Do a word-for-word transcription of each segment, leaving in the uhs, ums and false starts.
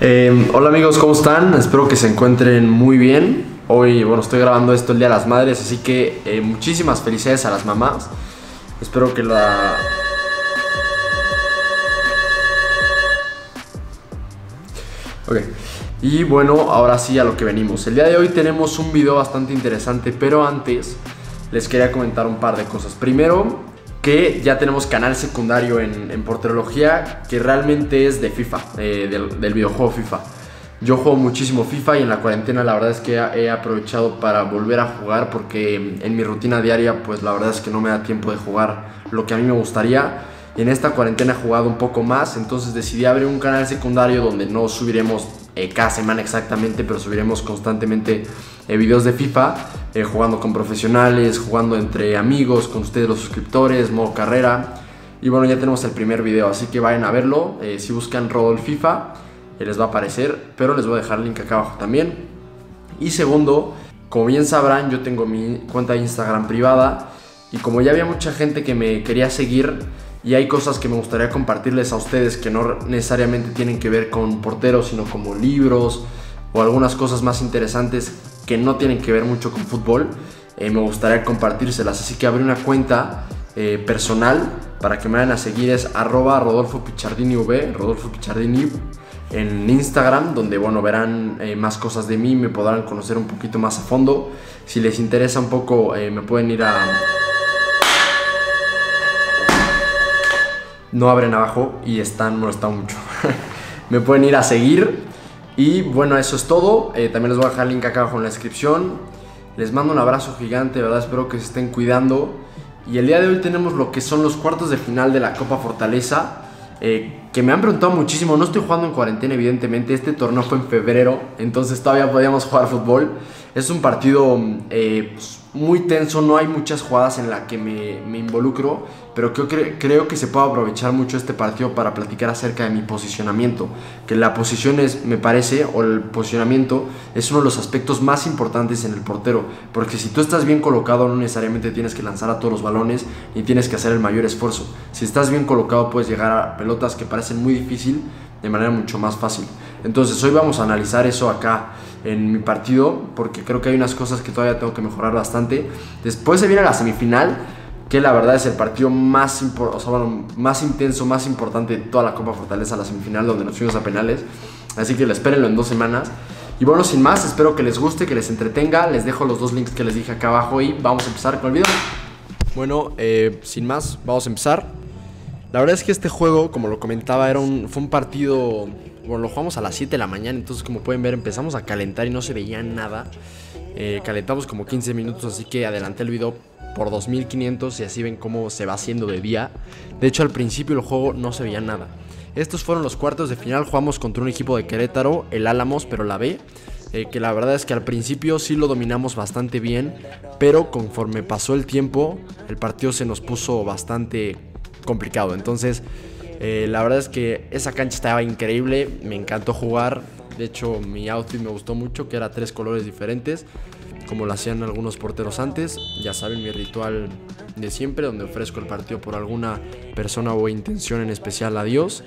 Eh, hola amigos, ¿cómo están? Espero que se encuentren muy bien. Hoy, bueno, estoy grabando esto el Día de las Madres, así que eh, muchísimas felicidades a las mamás. Espero que la... Ok, y bueno, ahora sí a lo que venimos. El día de hoy tenemos un video bastante interesante, pero antes les quería comentar un par de cosas. Primero, que ya tenemos canal secundario en, en Porterología, que realmente es de FIFA, eh, del, del videojuego FIFA. Yo juego muchísimo FIFA y en la cuarentena la verdad es que he aprovechado para volver a jugar, porque en mi rutina diaria pues la verdad es que no me da tiempo de jugar lo que a mí me gustaría. En esta cuarentena he jugado un poco más, entonces decidí abrir un canal secundario donde no subiremos eh, cada semana exactamente, pero subiremos constantemente eh, videos de FIFA, eh, jugando con profesionales, jugando entre amigos, con ustedes los suscriptores, modo carrera. Y bueno, ya tenemos el primer video, así que vayan a verlo. eh, si buscan Rodolfo FIFA les va a aparecer, pero les voy a dejar el link acá abajo también. Y segundo, como bien sabrán, yo tengo mi cuenta de Instagram privada, y como ya había mucha gente que me quería seguir y hay cosas que me gustaría compartirles a ustedes que no necesariamente tienen que ver con porteros, sino como libros o algunas cosas más interesantes que no tienen que ver mucho con fútbol, eh, me gustaría compartírselas, así que abrí una cuenta eh, personal para que me vayan a seguir. Es arroba Rodolfo Pichardini V, Rodolfo Pichardini en Instagram, donde bueno, verán eh, más cosas de mí, me podrán conocer un poquito más a fondo. Si les interesa un poco, eh, me pueden ir a... No abren abajo y están, no está mucho. Me pueden ir a seguir. Y bueno, eso es todo. eh, También les voy a dejar el link acá abajo en la descripción. Les mando un abrazo gigante, de verdad espero que se estén cuidando. Y el día de hoy tenemos lo que son los cuartos de final de la Copa Fortaleza. Eh, que me han preguntado muchísimo. No estoy jugando en cuarentena, evidentemente. Este torneo fue en febrero, entonces todavía podíamos jugar fútbol. Es un partido eh, muy tenso. No hay muchas jugadas en las que me, me involucro, pero creo, cre creo que se puede aprovechar mucho este partido para platicar acerca de mi posicionamiento. Que la posición es, me parece, o el posicionamiento es uno de los aspectos más importantes en el portero, porque si tú estás bien colocado no necesariamente tienes que lanzar a todos los balones ni tienes que hacer el mayor esfuerzo. Si estás bien colocado puedes llegar a pelotas que parecen muy difícil de manera mucho más fácil. Entonces hoy vamos a analizar eso acá en mi partido, porque creo que hay unas cosas que todavía tengo que mejorar bastante. Después se viene la semifinal, que la verdad es el partido más, o sea, bueno, más intenso, más importante de toda la Copa Fortaleza, la semifinal donde nos fuimos a penales. Así que espérenlo en dos semanas. Y bueno, sin más, espero que les guste, que les entretenga. Les dejo los dos links que les dije acá abajo y vamos a empezar con el video. Bueno, eh, sin más, vamos a empezar. La verdad es que este juego, como lo comentaba, era un, fue un partido... Bueno, lo jugamos a las siete de la mañana, entonces como pueden ver empezamos a calentar y no se veía nada. eh, Calentamos como quince minutos, así que adelanté el video por dos mil quinientos y así ven cómo se va haciendo de día. De hecho, al principio del juego no se veía nada. Estos fueron los cuartos de final, jugamos contra un equipo de Querétaro, el Álamos, pero la B. Eh, que la verdad es que al principio sí lo dominamos bastante bien, pero conforme pasó el tiempo el partido se nos puso bastante complicado. Entonces... Eh, la verdad es que esa cancha estaba increíble, me encantó jugar. De hecho, mi outfit me gustó mucho, que era tres colores diferentes, como lo hacían algunos porteros antes. Ya saben, mi ritual de siempre, donde ofrezco el partido por alguna persona o intención en especial a Dios.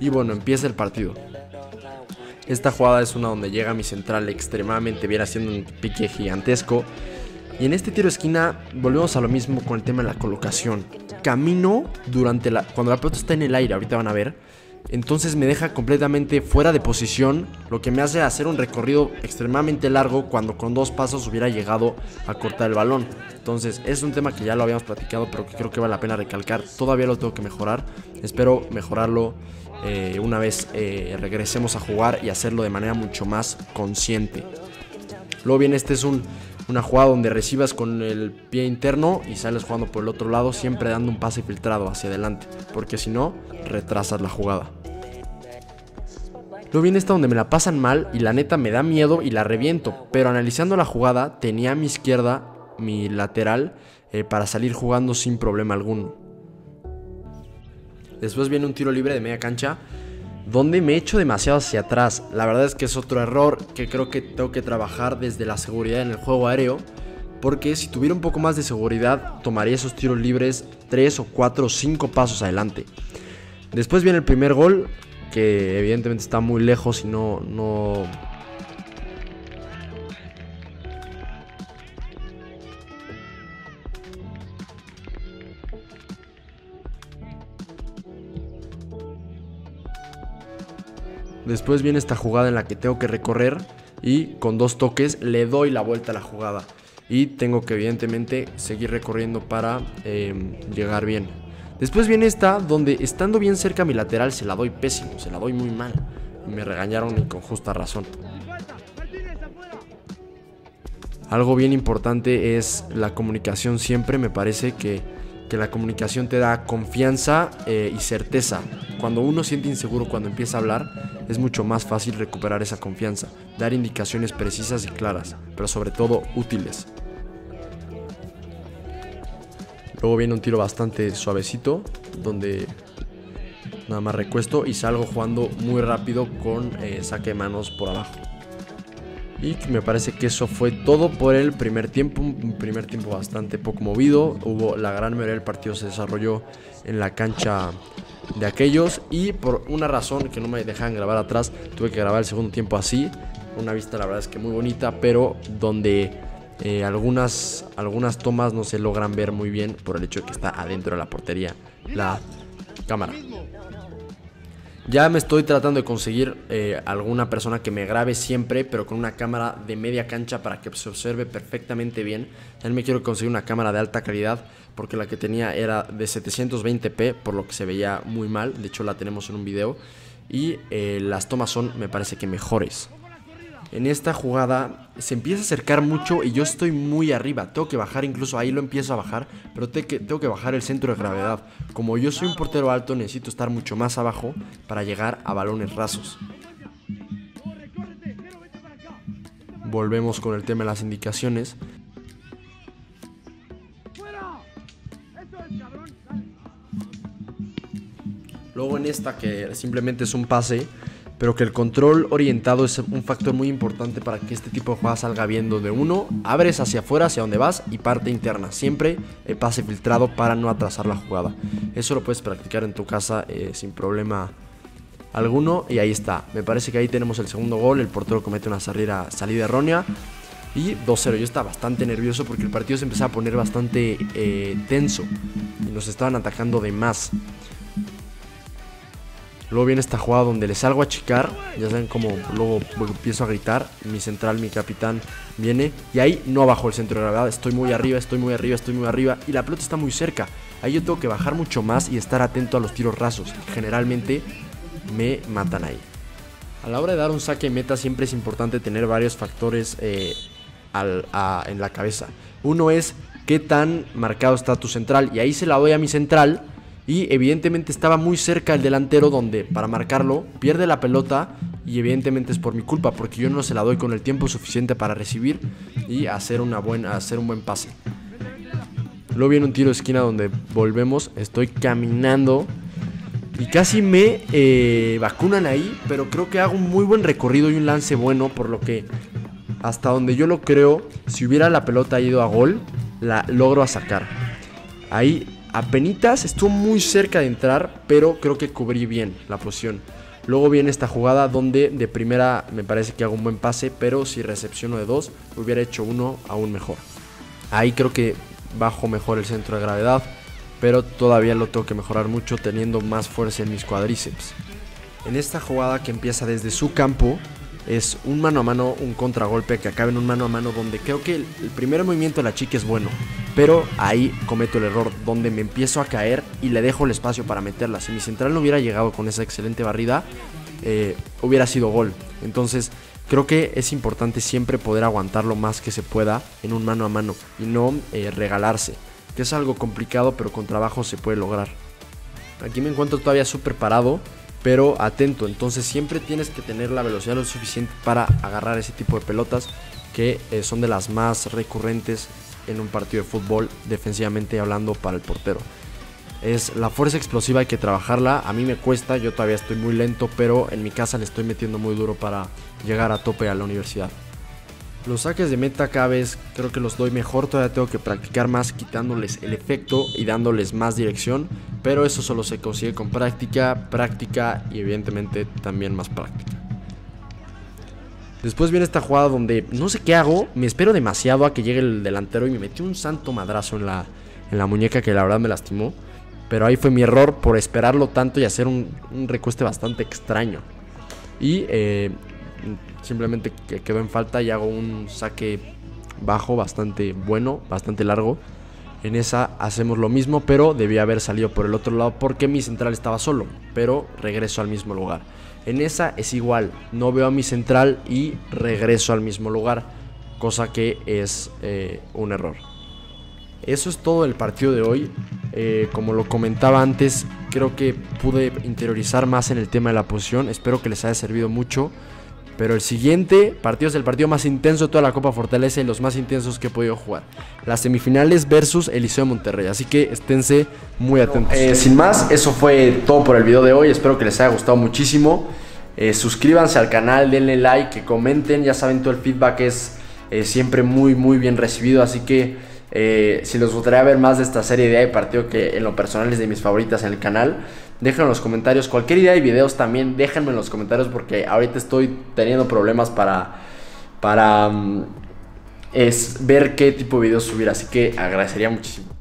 Y bueno, empieza el partido. Esta jugada es una donde llega mi central extremadamente bien, haciendo un pique gigantesco. Y en este tiro de esquina volvemos a lo mismo con el tema de la colocación. Camino durante la... cuando la pelota está en el aire, ahorita van a ver. Entonces me deja completamente fuera de posición, lo que me hace hacer un recorrido extremadamente largo cuando con dos pasos hubiera llegado a cortar el balón. Entonces es un tema que ya lo habíamos platicado, pero que creo que vale la pena recalcar. Todavía lo tengo que mejorar. Espero mejorarlo eh, una vez eh, regresemos a jugar y hacerlo de manera mucho más consciente. Luego bien, este es un... una jugada donde recibas con el pie interno y sales jugando por el otro lado, siempre dando un pase filtrado hacia adelante, porque si no, retrasas la jugada. Luego viene esta donde me la pasan mal y la neta me da miedo y la reviento, pero analizando la jugada tenía a mi izquierda mi lateral eh, para salir jugando sin problema alguno. Después viene un tiro libre de media cancha donde me echo demasiado hacia atrás. La verdad es que es otro error que creo que tengo que trabajar desde la seguridad en el juego aéreo, porque si tuviera un poco más de seguridad tomaría esos tiros libres tres o cuatro o cinco pasos adelante. Después viene el primer gol, que evidentemente está muy lejos y no, no... Después viene esta jugada en la que tengo que recorrer y con dos toques le doy la vuelta a la jugada. Y tengo que evidentemente seguir recorriendo para eh, llegar bien. Después viene esta donde estando bien cerca a mi lateral se la doy pésimo, se la doy muy mal. Me regañaron y con justa razón. Algo bien importante es la comunicación siempre. Me parece que, que la comunicación te da confianza eh, y certeza. Cuando uno se siente inseguro cuando empieza a hablar, es mucho más fácil recuperar esa confianza, dar indicaciones precisas y claras, pero sobre todo útiles. Luego viene un tiro bastante suavecito, donde nada más recuesto y salgo jugando muy rápido con eh, saque de manos por abajo. Y me parece que eso fue todo por el primer tiempo, un primer tiempo bastante poco movido. Hubo la gran mayoría del partido se desarrolló en la cancha de aquellos y por una razón que no me dejaban grabar atrás, tuve que grabar el segundo tiempo así, una vista la verdad es que muy bonita, pero donde eh, algunas, algunas tomas no se logran ver muy bien por el hecho de que está adentro de la portería la cámara. Ya me estoy tratando de conseguir eh, alguna persona que me grabe siempre, pero con una cámara de media cancha para que se observe perfectamente bien. También me quiero conseguir una cámara de alta calidad, porque la que tenía era de setecientos veinte p, por lo que se veía muy mal. De hecho la tenemos en un video y eh, las tomas son, me parece que mejores. En esta jugada se empieza a acercar mucho y yo estoy muy arriba. Tengo que bajar, incluso ahí lo empiezo a bajar, pero te que, tengo que bajar el centro de gravedad. Como yo soy un portero alto, necesito estar mucho más abajo para llegar a balones rasos. Volvemos con el tema de las indicaciones. Luego en esta que simplemente es un pase, pero que el control orientado es un factor muy importante para que este tipo de jugada salga bien, donde uno abres hacia afuera, hacia donde vas, y parte interna. Siempre el pase filtrado para no atrasar la jugada. Eso lo puedes practicar en tu casa eh, sin problema alguno. Y ahí está. Me parece que ahí tenemos el segundo gol. El portero comete una salida, salida errónea. Y dos cero. Yo estaba bastante nervioso porque el partido se empezó a poner bastante eh, tenso. Y nos estaban atacando de más. Luego viene esta jugada donde le salgo a achicar, ya saben cómo luego empiezo a gritar, mi central, mi capitán viene y ahí no bajo el centro de gravedad, estoy muy arriba, estoy muy arriba, estoy muy arriba y la pelota está muy cerca. Ahí yo tengo que bajar mucho más y estar atento a los tiros rasos, que generalmente me matan ahí. A la hora de dar un saque de meta siempre es importante tener varios factores eh, al, a, en la cabeza. Uno es qué tan marcado está tu central y ahí se la doy a mi central. Y evidentemente estaba muy cerca el delantero donde para marcarlo pierde la pelota y evidentemente es por mi culpa porque yo no se la doy con el tiempo suficiente para recibir y hacer, una buena, hacer un buen pase. Luego viene un tiro de esquina donde volvemos, estoy caminando y casi me eh, vacunan ahí, pero creo que hago un muy buen recorrido y un lance bueno, por lo que hasta donde yo lo creo, si hubiera la pelota ido a gol, la logro a sacar. Ahí apenitas, estuvo muy cerca de entrar, pero creo que cubrí bien la posición. Luego viene esta jugada donde de primera me parece que hago un buen pase, pero si recepciono de dos, hubiera hecho uno aún mejor. Ahí creo que bajo mejor el centro de gravedad, pero todavía lo tengo que mejorar mucho teniendo más fuerza en mis cuadríceps. En esta jugada que empieza desde su campo, es un mano a mano, un contragolpe que acaba en un mano a mano donde creo que el, el primer movimiento de la chica es bueno. Pero ahí cometo el error donde me empiezo a caer y le dejo el espacio para meterla. Si mi central no hubiera llegado con esa excelente barrida, eh, hubiera sido gol. Entonces creo que es importante siempre poder aguantar lo más que se pueda en un mano a mano y no eh, regalarse. Que es algo complicado, pero con trabajo se puede lograr. Aquí me encuentro todavía súper parado, pero atento. Entonces siempre tienes que tener la velocidad lo suficiente para agarrar ese tipo de pelotas que eh, son de las más recurrentes en un partido de fútbol, defensivamente hablando, para el portero. Es la fuerza explosiva, hay que trabajarla. A mí me cuesta, yo todavía estoy muy lento, pero en mi casa le estoy metiendo muy duro para llegar a tope a la universidad. Los saques de meta cada vez creo que los doy mejor, todavía tengo que practicar más quitándoles el efecto y dándoles más dirección, pero eso solo se consigue con práctica, práctica y evidentemente también más práctica. Después viene esta jugada donde no sé qué hago, me espero demasiado a que llegue el delantero y me metí un santo madrazo en la, en la muñeca que la verdad me lastimó, pero ahí fue mi error por esperarlo tanto y hacer un, un recueste bastante extraño. Y eh, simplemente quedó en falta y hago un saque bajo bastante bueno, bastante largo. En esa hacemos lo mismo, pero debía haber salido por el otro lado porque mi central estaba solo, pero regreso al mismo lugar. En esa es igual, no veo a mi central y regreso al mismo lugar, cosa que es eh, un error. Eso es todo el partido de hoy. Eh, como lo comentaba antes, creo que pude interiorizar más en el tema de la posición. Espero que les haya servido mucho. Pero el siguiente partido es el partido más intenso de toda la Copa Fortaleza y los más intensos que he podido jugar. Las semifinales versus Eliseo de Monterrey. Así que esténse muy atentos. Eh, sin más, eso fue todo por el video de hoy. Espero que les haya gustado muchísimo. Eh, suscríbanse al canal, denle like, que comenten. Ya saben, todo el feedback es eh, siempre muy, muy bien recibido. Así que eh, si les gustaría ver más de esta serie de idea de partido que en lo personal es de mis favoritas en el canal, déjenlo en los comentarios, cualquier idea y videos también déjenme en los comentarios porque ahorita estoy teniendo problemas para, para um, es ver qué tipo de videos subir, así que agradecería muchísimo.